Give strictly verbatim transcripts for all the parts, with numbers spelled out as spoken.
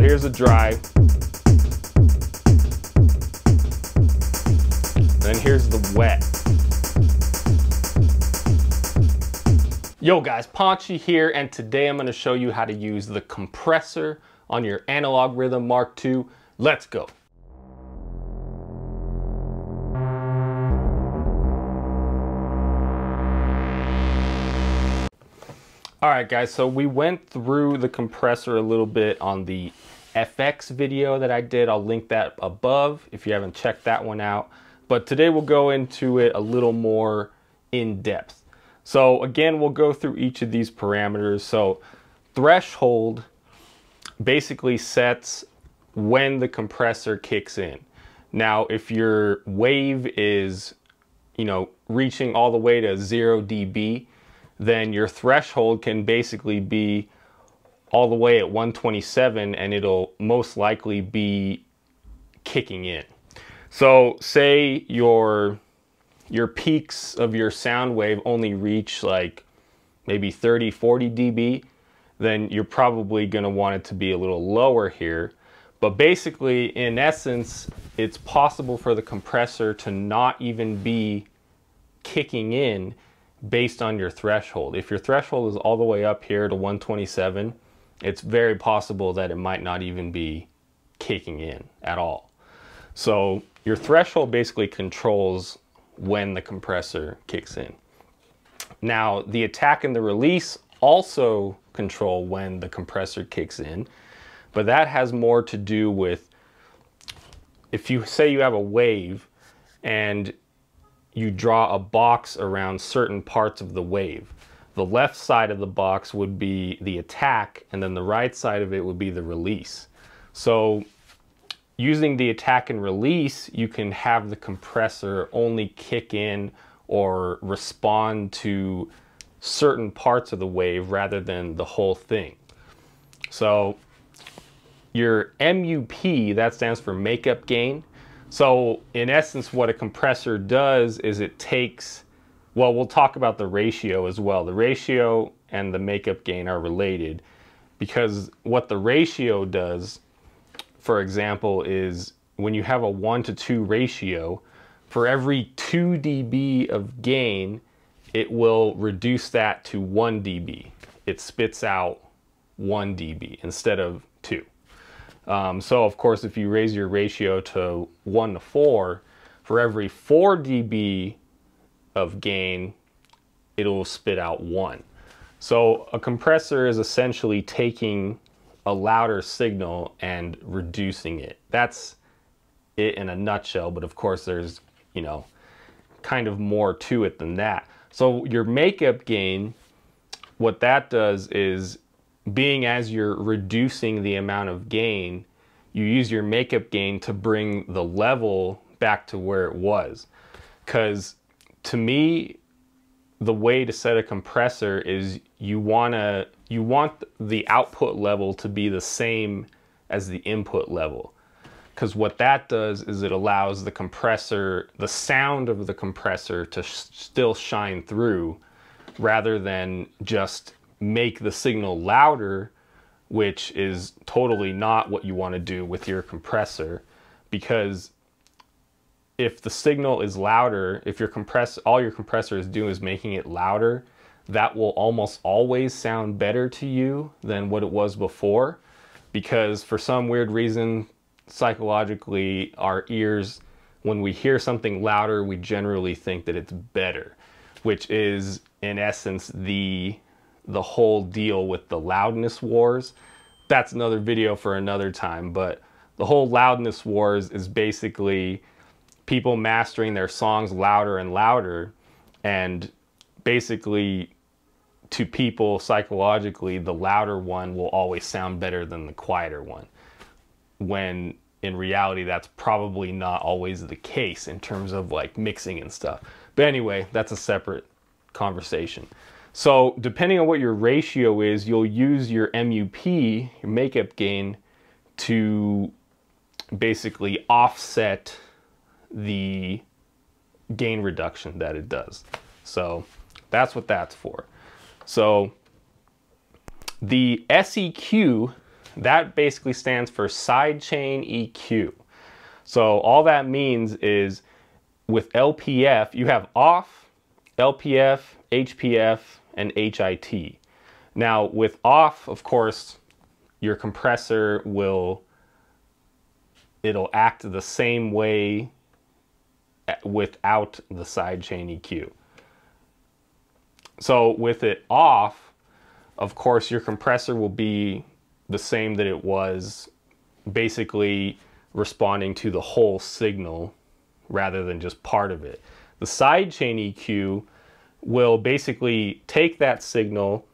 So here's a drive. Then here's the wet. Yo guys, Ponchy here, and today I'm gonna show you how to use the compressor on your Analog Rytm Mark two. Let's go. All right guys, so we went through the compressor a little bit on the F X video that I did. I'll link that above if you haven't checked that one out. But today we'll go into it a little more in depth. So again, we'll go through each of these parameters. So threshold basically sets when the compressor kicks in. Now, if your wave is, you know, reaching all the way to zero D B, then your threshold can basically be all the way at one twenty-seven and it'll most likely be kicking in. So say your, your peaks of your sound wave only reach like maybe thirty, forty D B, then you're probably gonna want it to be a little lower here. But basically, in essence, it's possible for the compressor to not even be kicking in based on your threshold. If your threshold is all the way up here to one twenty-seven, it's very possible that it might not even be kicking in at all. So your threshold basically controls when the compressor kicks in. Now, the attack and the release also control when the compressor kicks in, but that has more to do with, if you say you have a wave and you draw a box around certain parts of the wave. The left side of the box would be the attack, and then the right side of it would be the release. So using the attack and release, you can have the compressor only kick in or respond to certain parts of the wave rather than the whole thing. So your M U P, that stands for makeup gain. So in essence, what a compressor does is it takes, well, we'll talk about the ratio as well. The ratio and the makeup gain are related, because what the ratio does, for example, is when you have a one to two ratio, for every two D B of gain, it will reduce that to one D B. It spits out one D B instead of two. Um, so of course, if you raise your ratio to one to four, for every four D B of gain, it'll spit out one. So a compressor is essentially taking a louder signal and reducing it. That's it in a nutshell, but of course there's, you know, kind of more to it than that. So your makeup gain, what that does is, being as you're reducing the amount of gain, you use your makeup gain to bring the level back to where it was. Because to me, the way to set a compressor is you wanna you want the output level to be the same as the input level. Because what that does is it allows the compressor, the sound of the compressor, to sh- still shine through, rather than just make the signal louder, which is totally not what you want to do with your compressor. Because if the signal is louder, if your compress all your compressor is doing is making it louder, that will almost always sound better to you than what it was before. Because for some weird reason, psychologically, our ears, when we hear something louder, we generally think that it's better, which is in essence the the whole deal with the loudness wars. That's another video for another time, but the whole loudness wars is basically people mastering their songs louder and louder, and basically to people psychologically, the louder one will always sound better than the quieter one, when in reality that's probably not always the case in terms of like mixing and stuff. But anyway, that's a separate conversation. So depending on what your ratio is, you'll use your M U P, your makeup gain, to basically offset the gain reduction that it does. So that's what that's for. So the S E Q, That basically stands for sidechain E Q. So all that means is with L P F, you have off, L P F, H P F, and H I T. Now with off, of course, your compressor will, it'll act the same way without the sidechain E Q. So with it off, of course, your compressor will be the same that it was, basically responding to the whole signal rather than just part of it. The sidechain E Q will basically take that signal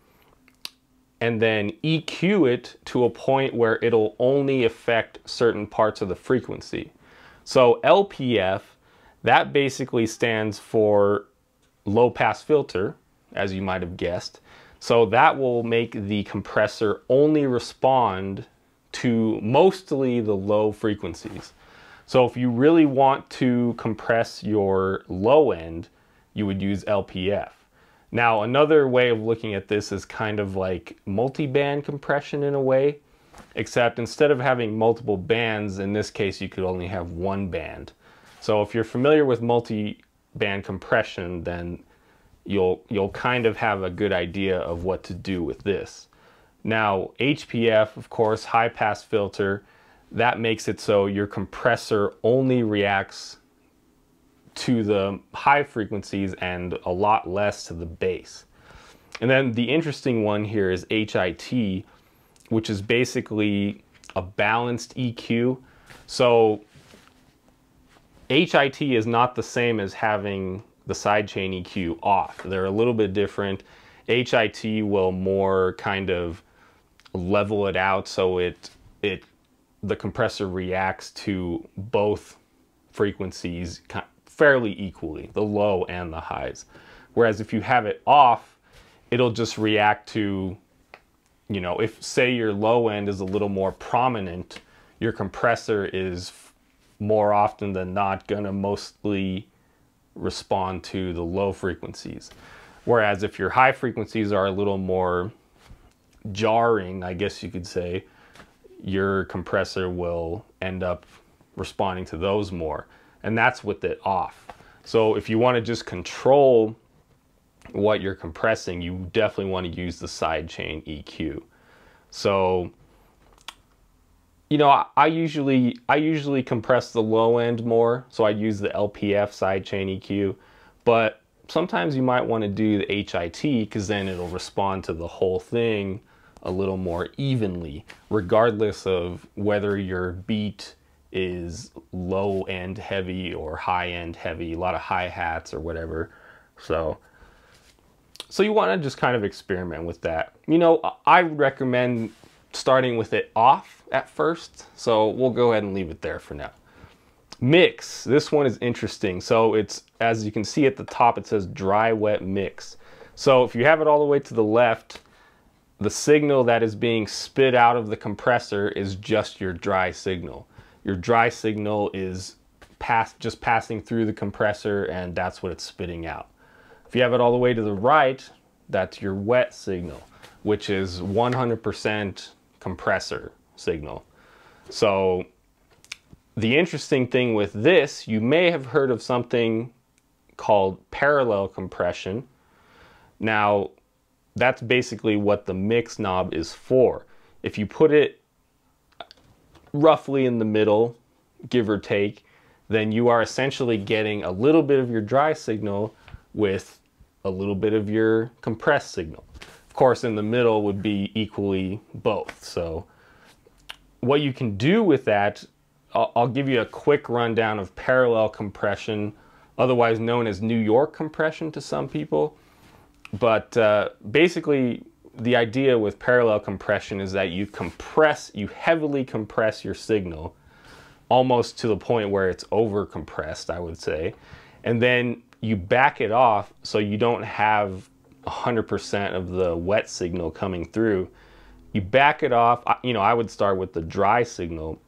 and then E Q it to a point where it'll only affect certain parts of the frequency. So L P F, that basically stands for low pass filter, as you might have guessed. So that will make the compressor only respond to mostly the low frequencies. So if you really want to compress your low end, you would use L P F. Now, another way of looking at this is kind of like multi-band compression in a way, except instead of having multiple bands, in this case, you could only have one band. So if you're familiar with multi-band compression, then you'll, you'll kind of have a good idea of what to do with this. Now, H P F, of course, high pass filter, that makes it so your compressor only reacts to the high frequencies and a lot less to the bass. And then the interesting one here is H I T, which is basically a balanced E Q. So H I T is not the same as having the sidechain E Q off. They're a little bit different. H I T will more kind of level it out so it it the compressor reacts to both frequencies fairly equally, the low and the highs. Whereas if you have it off, it'll just react to, you know, if say your low end is a little more prominent, your compressor is more often than not gonna mostly respond to the low frequencies. Whereas if your high frequencies are a little more jarring, I guess you could say, your compressor will end up responding to those more. And that's with it off. So if you want to just control what you're compressing, you definitely want to use the sidechain E Q. So, you know, I, I usually I usually compress the low end more, so I use the L P F sidechain E Q, but sometimes you might want to do the H I T because then it'll respond to the whole thing a little more evenly, regardless of whether your beat is low end heavy or high end heavy, a lot of hi-hats or whatever. So, so you want to just kind of experiment with that. You know, I recommend starting with it off at first. So we'll go ahead and leave it there for now. Mix, this one is interesting. So it's, as you can see at the top, it says dry wet mix. So if you have it all the way to the left, the signal that is being spit out of the compressor is just your dry signal. Your dry signal is pass, just passing through the compressor, and that's what it's spitting out. If you have it all the way to the right, that's your wet signal, which is one hundred percent compressor signal. So the interesting thing with this, you may have heard of something called parallel compression. Now, that's basically what the mix knob is for. If you put it roughly in the middle, give or take, then you are essentially getting a little bit of your dry signal with a little bit of your compressed signal. Of course, in the middle would be equally both. So what you can do with that, I'll, I'll give you a quick rundown of parallel compression, otherwise known as New York compression to some people. But uh, basically, the idea with parallel compression is that you compress, you heavily compress your signal almost to the point where it's over compressed, I would say. And then you back it off so you don't have one hundred percent of the wet signal coming through. You back it off, you know, I would start with the dry signal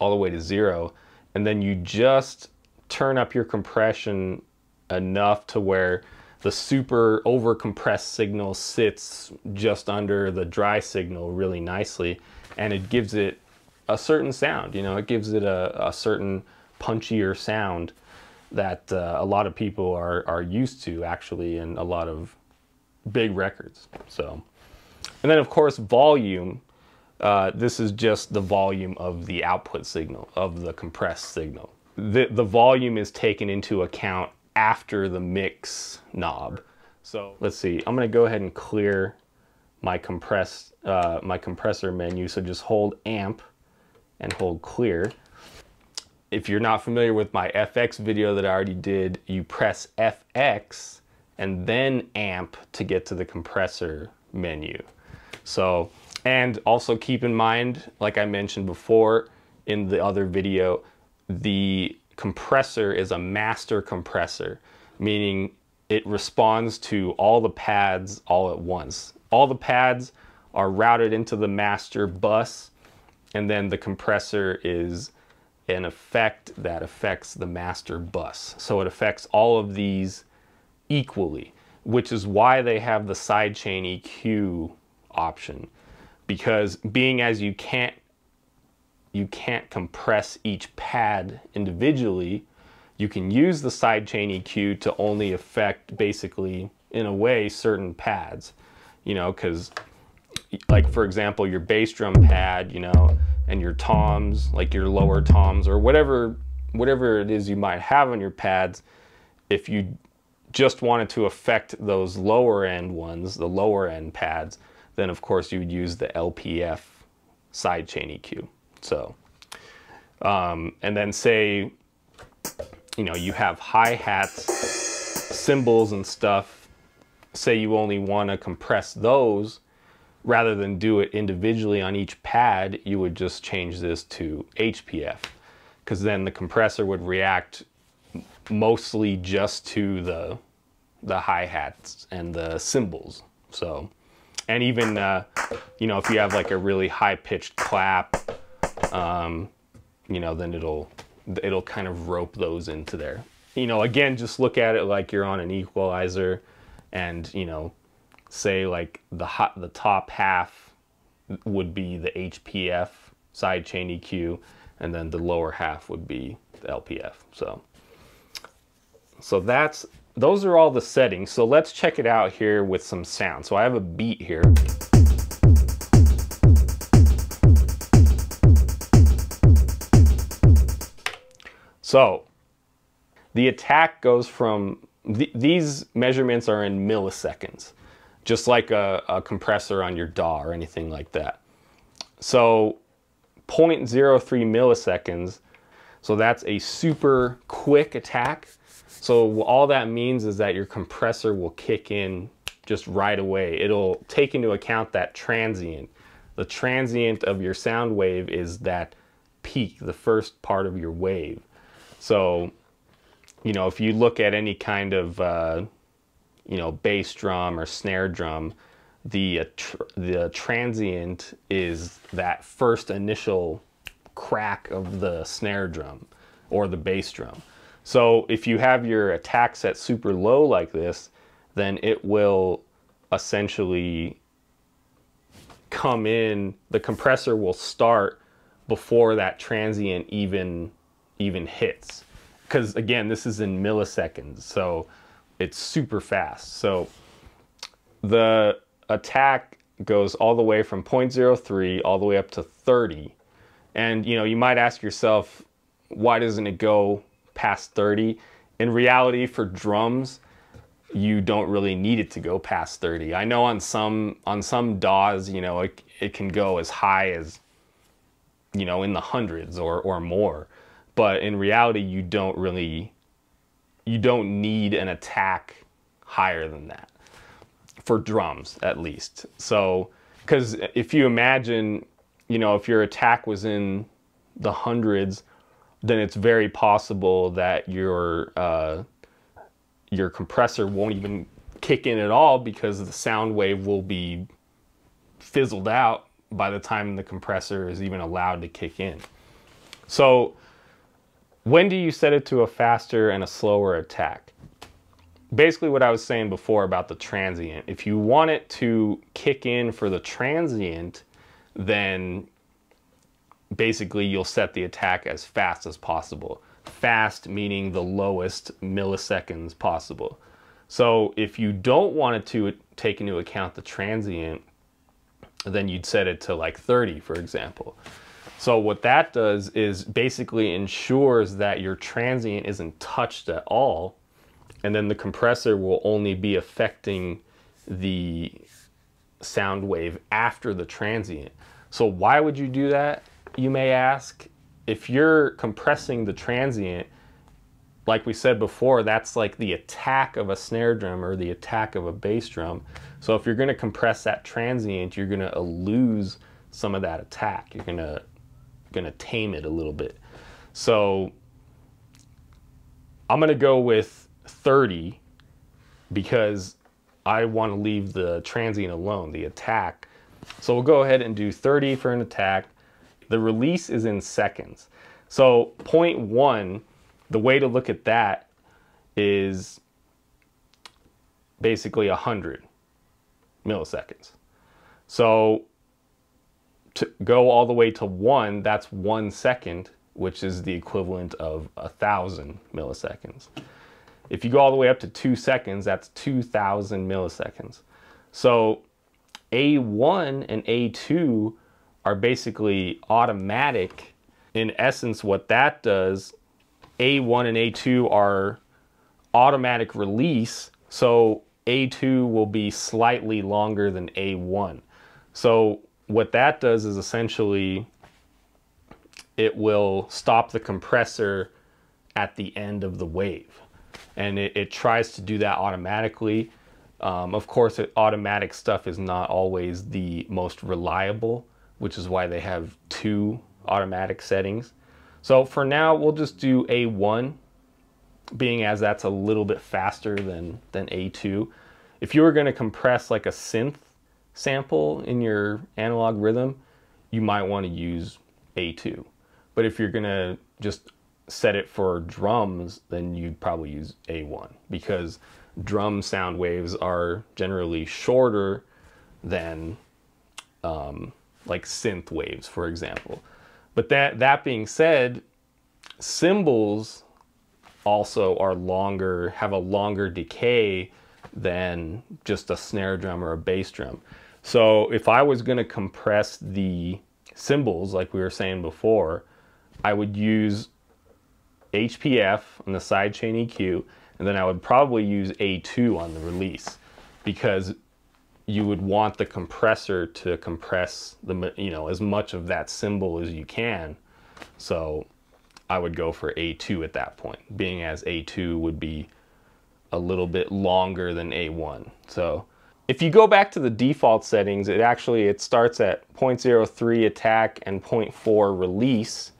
all the way to zero. And then you just turn up your compression enough to where the super over compressed signal sits just under the dry signal really nicely, and it gives it a certain sound. You know, it gives it a, a certain punchier sound that uh, a lot of people are, are used to, actually, in a lot of big records. So, and then of course volume. Uh, this is just the volume of the output signal, of the compressed signal. The, the volume is taken into account after the mix knob. So let's see, I'm going to go ahead and clear my, compress, uh, my compressor menu. So just hold amp and hold clear. If you're not familiar with my F X video that I already did, you press F X and then amp to get to the compressor menu. So, and also keep in mind, like I mentioned before in the other video, the compressor is a master compressor, meaning it responds to all the pads all at once. All the pads are routed into the master bus, and then the compressor is an effect that affects the master bus. So it affects all of these equally, which is why they have the sidechain E Q option. Because being as you can't you can't compress each pad individually, you can use the sidechain E Q to only affect, basically, in a way, certain pads. You know, because, like, for example, your bass drum pad, you know, and your toms, like your lower toms or whatever whatever it is you might have on your pads, if you just wanted to affect those lower end ones, the lower end pads, then of course you would use the L P F sidechain E Q. So, um, and then say, you know, you have hi-hats, cymbals and stuff, say you only want to compress those, rather than do it individually on each pad, you would just change this to H P F, because then the compressor would react mostly just to the, the hi-hats and the cymbals. So, and even, uh, you know, if you have like a really high-pitched clap, um, you know, then it'll, it'll kind of rope those into there. You know, again, just look at it like you're on an equalizer and, you know, say like the, hot, the top half would be the H P F sidechain E Q, and then the lower half would be the L P F. So, so that's... those are all the settings. So let's check it out here with some sound. So I have a beat here. So the attack goes from, th these measurements are in milliseconds, just like a, a compressor on your D A W or anything like that. So zero point zero three milliseconds. So that's a super quick attack. So all that means is that your compressor will kick in just right away. It'll take into account that transient. The transient of your sound wave is that peak, the first part of your wave. So, you know, if you look at any kind of, uh, you know, bass drum or snare drum, the, uh, tr the transient is that first initial crack of the snare drum or the bass drum. So if you have your attack set super low like this, then it will essentially come in, the compressor will start before that transient even, even hits. Because again, this is in milliseconds, so it's super fast. So the attack goes all the way from zero point zero three all the way up to thirty. And you know, you might ask yourself, why doesn't it go past thirty? In reality, for drums, you don't really need it to go past thirty. I know on some on some D A Ws, you know, it, it can go as high as, you know, in the hundreds or or more, but in reality you don't really you don't need an attack higher than that for drums, at least. So because if you imagine, you know, if your attack was in the hundreds, then it's very possible that your uh, your compressor won't even kick in at all, because the sound wave will be fizzled out by the time the compressor is even allowed to kick in. So when do you set it to a faster and a slower attack? Basically what I was saying before about the transient. If you want it to kick in for the transient, then basically you'll set the attack as fast as possible. Fast meaning the lowest milliseconds possible. So if you don't want it to take into account the transient, then you'd set it to like thirty, for example. So what that does is basically ensures that your transient isn't touched at all, and then the compressor will only be affecting the sound wave after the transient. So why would you do that, you may ask? If you're compressing the transient, like we said before, that's like the attack of a snare drum or the attack of a bass drum. So if you're gonna compress that transient, you're gonna lose some of that attack. You're gonna, gonna tame it a little bit. So I'm gonna go with thirty because I wanna leave the transient alone, the attack. So we'll go ahead and do thirty for an attack. The release is in seconds. So point one, the way to look at that is basically one hundred milliseconds. So to go all the way to one, that's one second, which is the equivalent of one thousand milliseconds. If you go all the way up to two seconds, that's two thousand milliseconds. So A one and A two are basically automatic. In essence, what that does, A one and A two are automatic release, so A two will be slightly longer than A one. So what that does is essentially it will stop the compressor at the end of the wave, and it, it tries to do that automatically. Um, of course, it, automatic stuff is not always the most reliable, which is why they have two automatic settings. So for now, we'll just do A one, being as that's a little bit faster than, than A two. If you were gonna compress like a synth sample in your analog rhythm, you might wanna use A two. But if you're gonna just set it for drums, then you'd probably use A one, because drum sound waves are generally shorter than um, like synth waves, for example. But that, that being said, cymbals also are longer, have a longer decay than just a snare drum or a bass drum. So if I was gonna compress the cymbals, like we were saying before, I would use H P F on the sidechain E Q, and then I would probably use A two on the release, because you would want the compressor to compress the, you know, as much of that cymbal as you can. So I would go for A two at that point, being as A two would be a little bit longer than A one. So if you go back to the default settings, it actually, it starts at point zero three attack and point four release.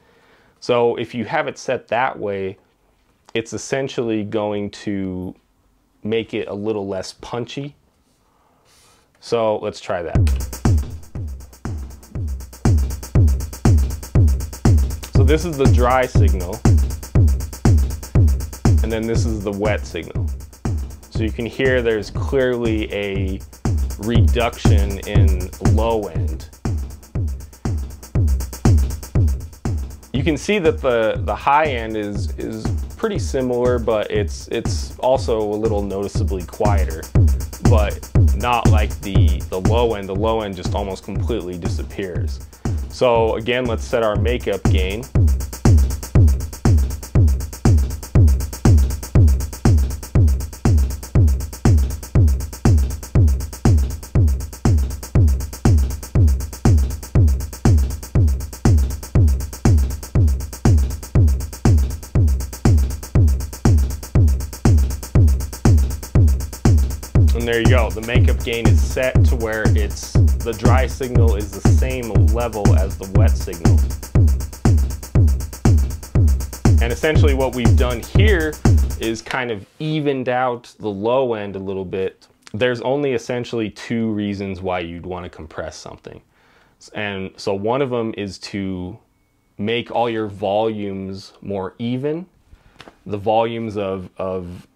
So if you have it set that way, it's essentially going to make it a little less punchy. So let's try that. So this is the dry signal, and then this is the wet signal. So you can hear there's clearly a reduction in low end. You can see that the, the high end is, is pretty similar, but it's, it's also a little noticeably quieter, but not like the, the low end. The low end just almost completely disappears. So again, let's set our makeup gain. There you go, the makeup gain is set to where it's, the dry signal is the same level as the wet signal. And essentially what we've done here is kind of evened out the low end a little bit. There's only essentially two reasons why you'd want to compress something. And so one of them is to make all your volumes more even, the volumes of, of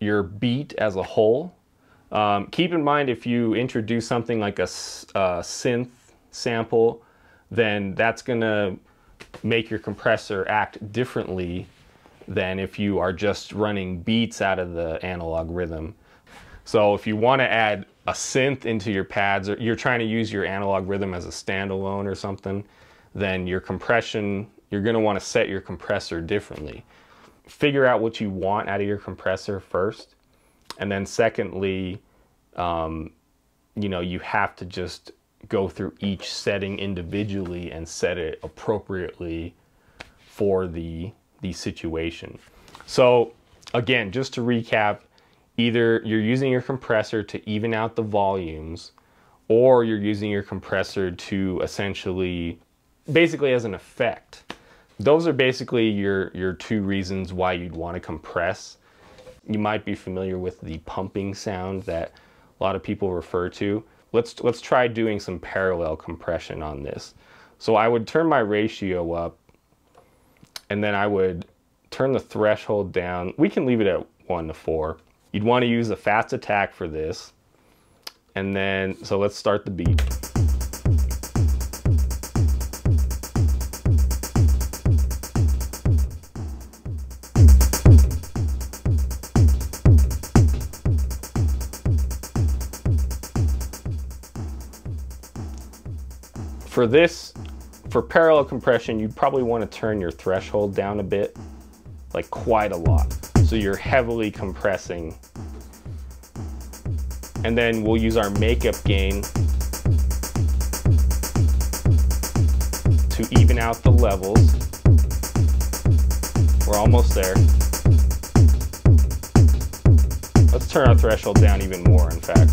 your beat as a whole. Um, keep in mind, if you introduce something like a uh, synth sample, then that's gonna make your compressor act differently than if you are just running beats out of the analog rhythm. So if you want to add a synth into your pads, or you're trying to use your analog rhythm as a standalone or something, then your compression, you're going to want to set your compressor differently. Figure out what you want out of your compressor first. And then secondly, um, you know, you have to just go through each setting individually and set it appropriately for the, the situation. So again, just to recap, either you're using your compressor to even out the volumes, or you're using your compressor to essentially, basically as an effect. Those are basically your, your two reasons why you'd want to compress. You might be familiar with the pumping sound that a lot of people refer to. Let's, let's try doing some parallel compression on this. So I would turn my ratio up, and then I would turn the threshold down. We can leave it at one to four. You'd want to use a fast attack for this. And then, so let's start the beat. For this, for parallel compression, you'd probably want to turn your threshold down a bit, like quite a lot. So you're heavily compressing. And then we'll use our makeup gain to even out the levels. We're almost there. Let's turn our threshold down even more, in fact.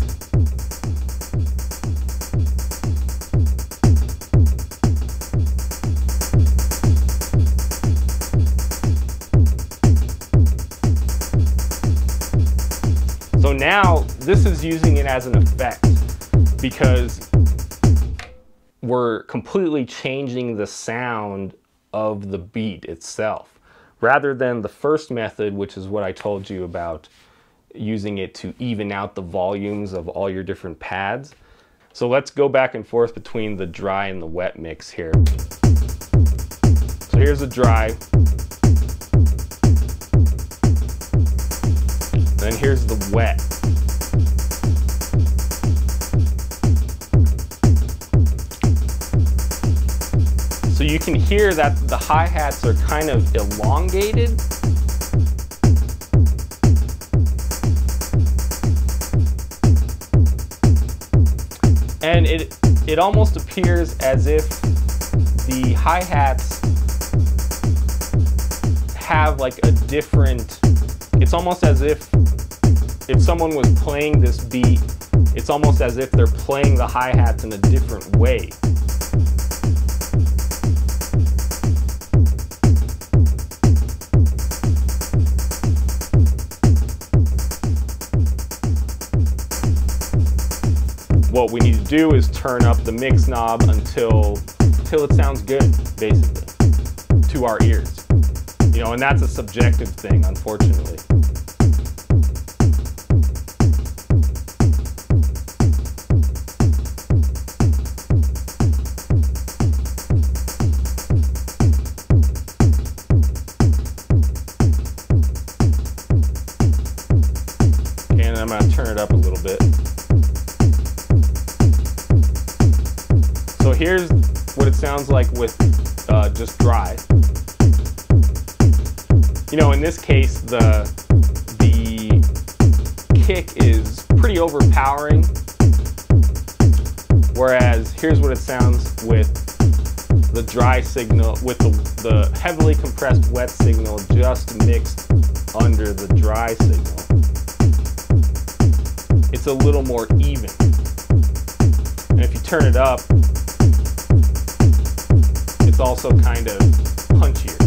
Now, this is using it as an effect because we're completely changing the sound of the beat itself, rather than the first method, which is what I told you about, using it to even out the volumes of all your different pads. So let's go back and forth between the dry and the wet mix here. So here's the dry. Then here's the wet. So you can hear that the hi-hats are kind of elongated. And it, it almost appears as if the hi-hats have like a different, it's almost as if if someone was playing this beat, it's almost as if they're playing the hi-hats in a different way. What we need to do is turn up the mix knob until, until it sounds good, basically, to our ears. You know, and that's a subjective thing, unfortunately. Here's what it sounds like with uh, just dry. You know, in this case, the, the kick is pretty overpowering. Whereas here's what it sounds with the dry signal, with the, the heavily compressed wet signal just mixed under the dry signal. It's a little more even. And if you turn it up, it's also kind of punchier.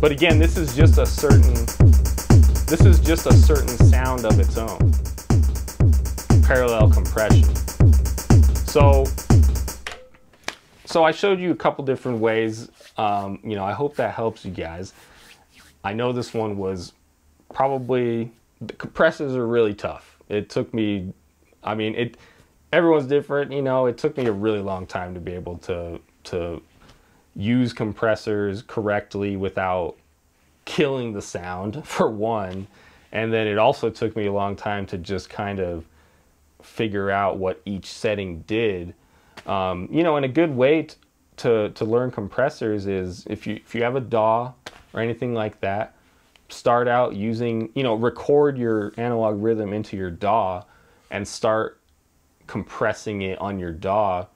But again, this is just a certain, this is just a certain sound of its own. Parallel compression. So, so I showed you a couple different ways. Um, you know, I hope that helps you guys. I know this one was probably, the compressors are really tough. It took me, I mean, it, everyone's different, you know, it took me a really long time to be able to to use compressors correctly without killing the sound, for one. And then it also took me a long time to just kind of figure out what each setting did. Um, you know, and a good way to, to learn compressors is if you, if you have a D A W or anything like that, start out using, you know, record your analog rhythm into your D A W and start compressing it on your D A W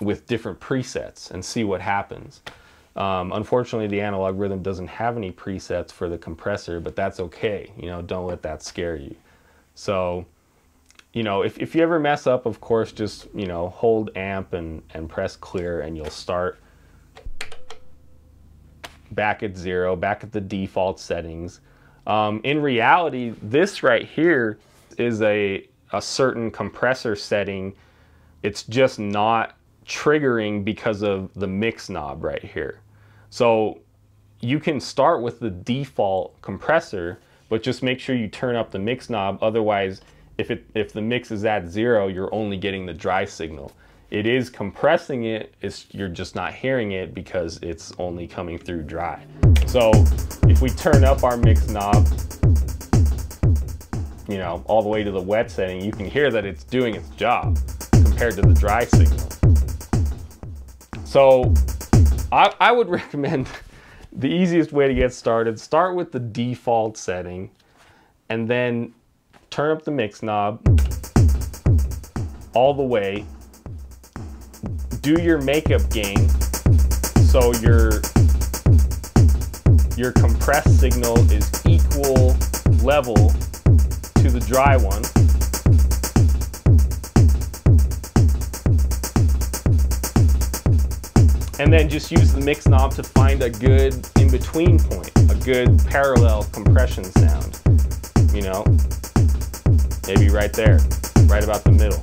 with different presets and see what happens. Um, unfortunately, the analog rhythm doesn't have any presets for the compressor, but that's okay. You know, don't let that scare you. So, you know, if, if you ever mess up, of course, just, you know, hold amp and, and press clear, and you'll start back at zero, back at the default settings. Um, in reality, this right here is a, a certain compressor setting. It's just not triggering because of the mix knob right here. So you can start with the default compressor, but just make sure you turn up the mix knob. Otherwise, if, it, if the mix is at zero, you're only getting the dry signal. It is compressing it, it's, you're just not hearing it because it's only coming through dry. So if we turn up our mix knob, you know, all the way to the wet setting, you can hear that it's doing its job compared to the dry signal. So I, I would recommend the easiest way to get started, start with the default setting and then turn up the mix knob all the way. Do your makeup gain, so your, your compressed signal is equal level to the dry one. And then just use the mix knob to find a good in-between point, a good parallel compression sound, you know, maybe right there, right about the middle.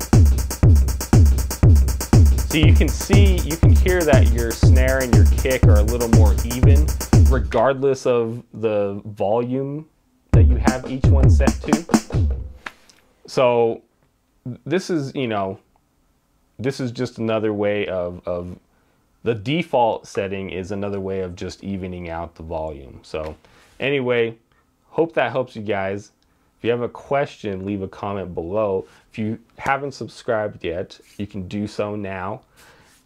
So you can see, you can hear that your snare and your kick are a little more even, regardless of the volume that you have each one set to. So this is, you know, this is just another way of, of the default setting is another way of just evening out the volume. So anyway, hope that helps you guys. If you have a question, leave a comment below. If you haven't subscribed yet, you can do so now.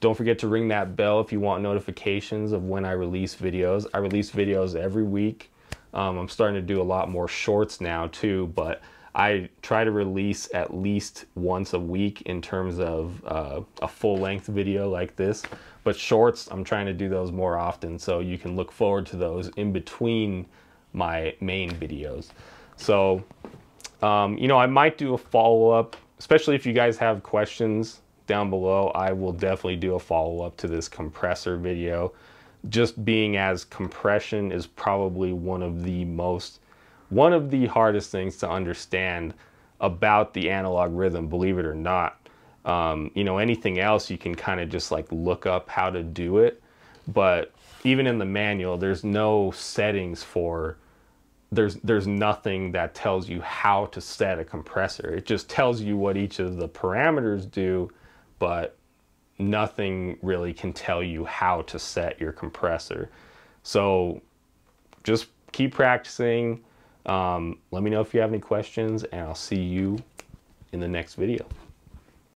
Don't forget to ring that bell if you want notifications of when I release videos. I release videos every week. Um, I'm starting to do a lot more shorts now too, but I try to release at least once a week in terms of uh, a full-length video like this. But shorts, I'm trying to do those more often, so you can look forward to those in between my main videos. So, um, you know, I might do a follow-up, especially if you guys have questions down below. I will definitely do a follow-up to this compressor video, just being as compression is probably one of the most, one of the hardest things to understand about the analog rhythm, believe it or not. Um, you know, anything else you can kind of just like look up how to do it, but even in the manual, there's no settings for There's, there's nothing that tells you how to set a compressor. It just tells you what each of the parameters do, but nothing really can tell you how to set your compressor. So just keep practicing. Um, let me know if you have any questions, and I'll see you in the next video.